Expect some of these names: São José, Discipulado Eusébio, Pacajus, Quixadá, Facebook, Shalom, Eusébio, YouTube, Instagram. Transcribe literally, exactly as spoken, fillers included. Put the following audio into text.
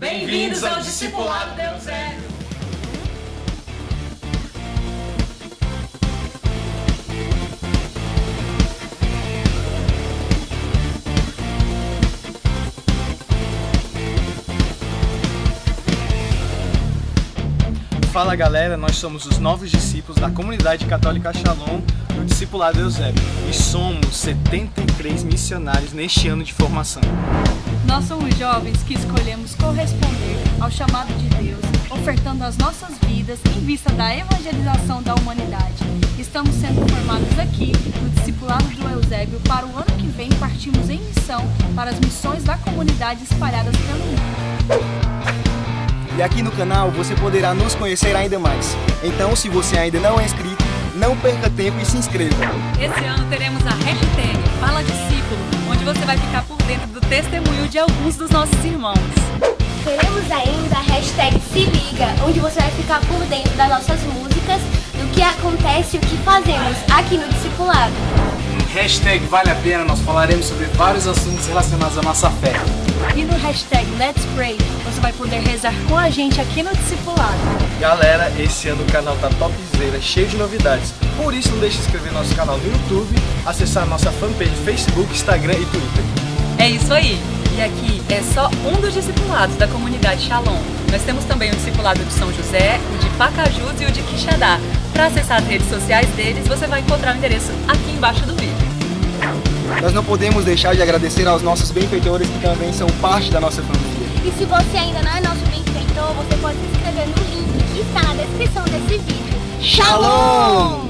Bem-vindos ao Discipulado de Eusébio. Fala galera, nós somos os novos discípulos da comunidade católica Shalom do Discipulado Eusébio e somos setenta e três missionários neste ano de formação. Nós somos jovens que escolhemos corresponder ao chamado de Deus, ofertando as nossas vidas em vista da evangelização da humanidade. Estamos sendo formados aqui no Discipulado do Eusébio. Para o ano que vem partimos em missão para as missões da comunidade espalhadas pelo mundo. E aqui no canal você poderá nos conhecer ainda mais. Então, se você ainda não é inscrito, não perca tempo e se inscreva. Esse ano teremos a hashtag Fala Discípulo, onde você vai ficar por dentro do testemunho de alguns dos nossos irmãos. Teremos ainda a hashtag Se Liga, onde você vai ficar por dentro das nossas músicas, do que acontece e o que fazemos aqui no Discipulado. Hashtag Vale a Pena, nós falaremos sobre vários assuntos relacionados à nossa fé. E no hashtag Let's Pray, você vai poder rezar com a gente aqui no Discipulado. Galera, esse ano o canal tá topzera, cheio de novidades. Por isso, não deixe de inscrever nosso canal no YouTube, acessar nossa fanpage, Facebook, Instagram e Twitter. É isso aí! E aqui é só um dos discipulados da comunidade Shalom. Nós temos também o discipulado de São José, o de Pacajus e o de Quixadá. Para acessar as redes sociais deles, você vai encontrar o endereço aqui embaixo do vídeo. Nós não podemos deixar de agradecer aos nossos benfeitores que também são parte da nossa família. E se você ainda não é nosso benfeitor, você pode se inscrever no link que está na descrição desse vídeo. Shalom!